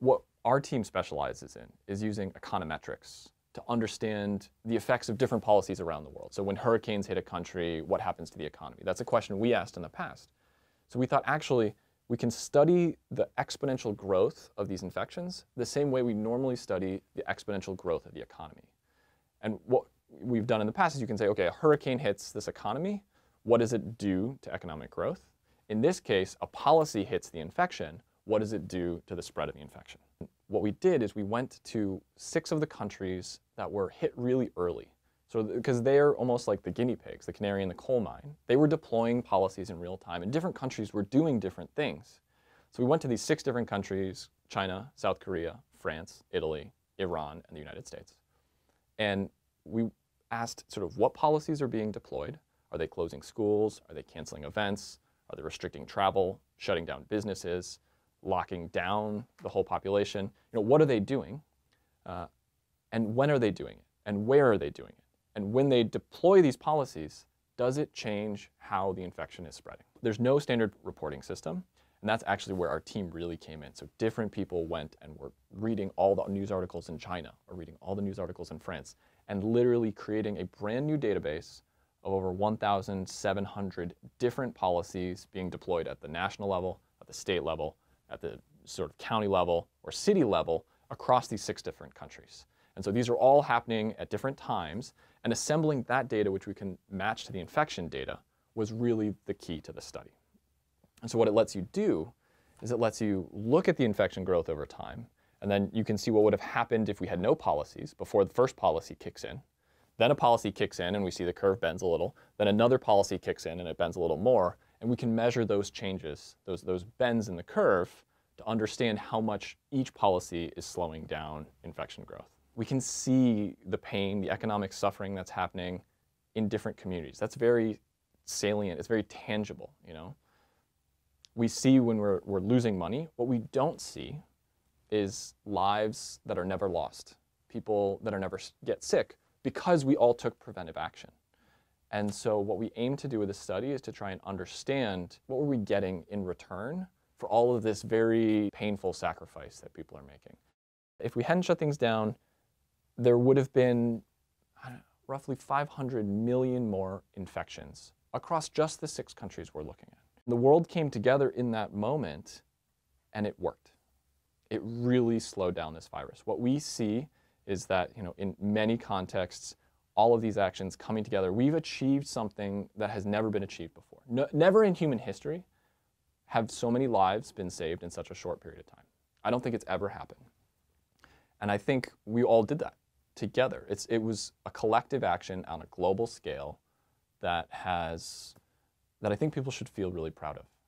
What our team specializes in is using econometrics to understand the effects of different policies around the world. So when hurricanes hit a country, what happens to the economy? That's a question we asked in the past. So we thought, actually, we can study the exponential growth of these infections the same way we normally study the exponential growth of the economy. And what we've done in the past is you can say, okay, a hurricane hits this economy. What does it do to economic growth? In this case, a policy hits the infection. What does it do to the spread of the infection? What we did is we went to 6 of the countries that were hit really early. So because they're almost like the guinea pigs, the canary in the coal mine. They were deploying policies in real time, and different countries were doing different things. So we went to these 6 different countries, China, South Korea, France, Italy, Iran, and the United States. And we asked sort of what policies are being deployed. Are they closing schools? Are they canceling events? Are they restricting travel, shutting down businesses, locking down the whole population? You know, what are they doing? And when are they doing it? And where are they doing it? And when they deploy these policies, does it change how the infection is spreading? There's no standard reporting system, and that's actually where our team really came in. So different people went and were reading all the news articles in China, or reading all the news articles in France, and literally creating a brand new database of over 1,700 different policies being deployed at the national level, at the state level, at the sort of county level or city level across these 6 different countries. And so these are all happening at different times, and assembling that data, which we can match to the infection data, was really the key to the study. And so what it lets you do is it lets you look at the infection growth over time, and then you can see what would have happened if we had no policies before the first policy kicks in. Then a policy kicks in and we see the curve bends a little. Then another policy kicks in and it bends a little more. And we can measure those changes, those bends in the curve, to understand how much each policy is slowing down infection growth. We can see the pain, the economic suffering that's happening in different communities. That's very salient. It's very tangible, you know. We see when we're losing money. What we don't see is lives that are never lost, people that are never get sick, because we all took preventive action. And so what we aim to do with this study is to try and understand what were we getting in return for all of this very painful sacrifice that people are making. If we hadn't shut things down, there would have been, I don't know, roughly 500 million more infections across just the 6 countries we're looking at. The world came together in that moment, and it worked. It really slowed down this virus. What we see is that, you know, in many contexts, all of these actions coming together, we've achieved something that has never been achieved before. Never in human history have so many lives been saved in such a short period of time. I don't think it's ever happened. And I think we all did that together. It was a collective action on a global scale that I think people should feel really proud of.